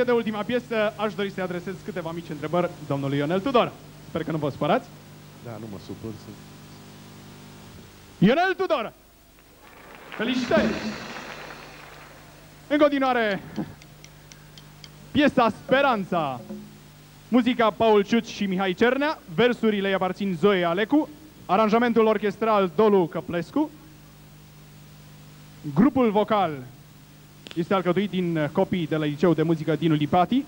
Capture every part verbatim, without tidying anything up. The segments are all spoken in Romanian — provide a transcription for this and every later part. Înainte de ultima piesă, aș dori să-i adresez câteva mici întrebări domnului Ionel Tudor. Sper că nu vă supărați. Da, nu mă supăr. Ionel Tudor! Felicitări! În continuare, piesa Speranța, muzica Paul Ciuci și Mihai Cernea, versurile îi aparțin Zoe Alecu, aranjamentul orchestral Doru Căplescu, grupul vocal este alcătuit din copii de la Liceul de Muzică Dinu Lipatti,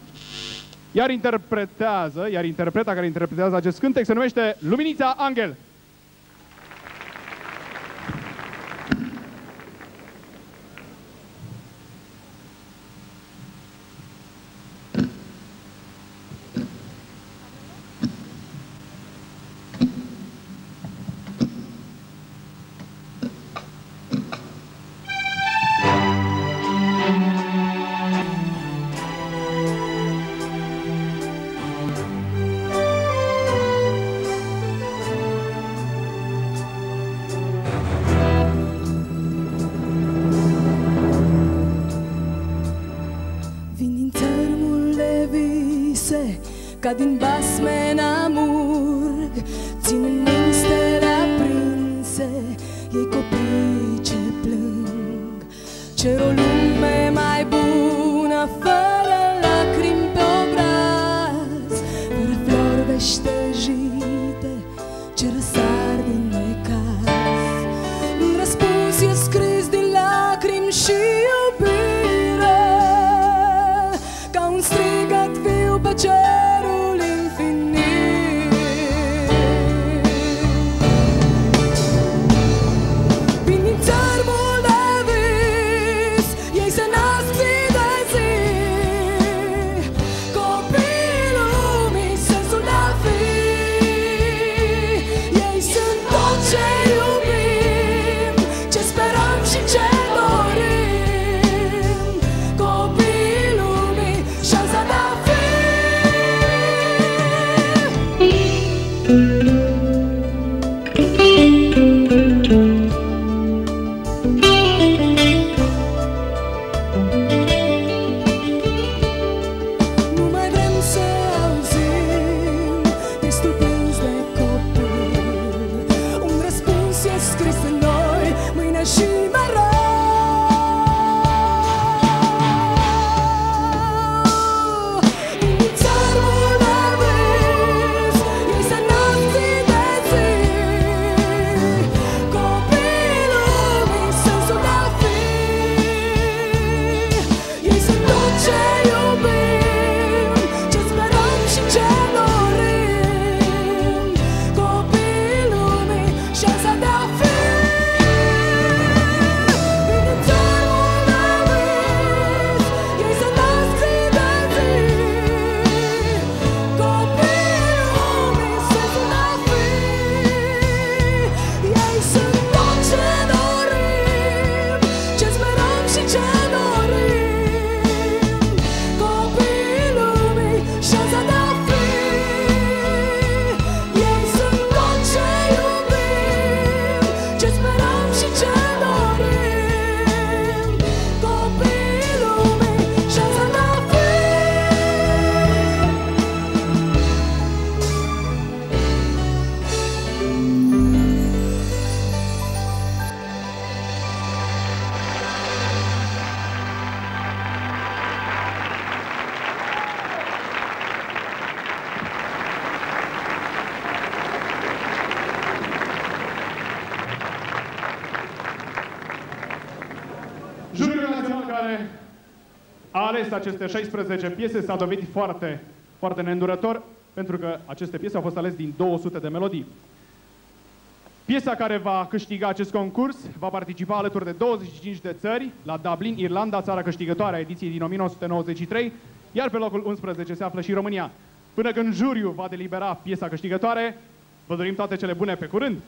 iar interpretează, iar interpreta care interpretează acest cântec se numește Luminița Anghel. Ca din basme n-amurg, țin în mâini stele aprinse, ei copii ce plâng. Cer o lume mai bună, fără lacrimi pe obraz, fără flori veștejite, ce răsar din necaz. Un răspuns e scris din lacrimi și iubire, ca un strigăt viu pe cer. A ales aceste șaisprezece piese, s-a dovedit foarte, foarte neîndurător, pentru că aceste piese au fost alese din două sute de melodii. Piesa care va câștiga acest concurs va participa alături de douăzeci și cinci de țări la Dublin, Irlanda, țara câștigătoare a ediției din o mie nouă sute nouăzeci și trei, iar pe locul unsprezece se află și România. Până când juriul va delibera piesa câștigătoare, vă dorim toate cele bune, pe curând!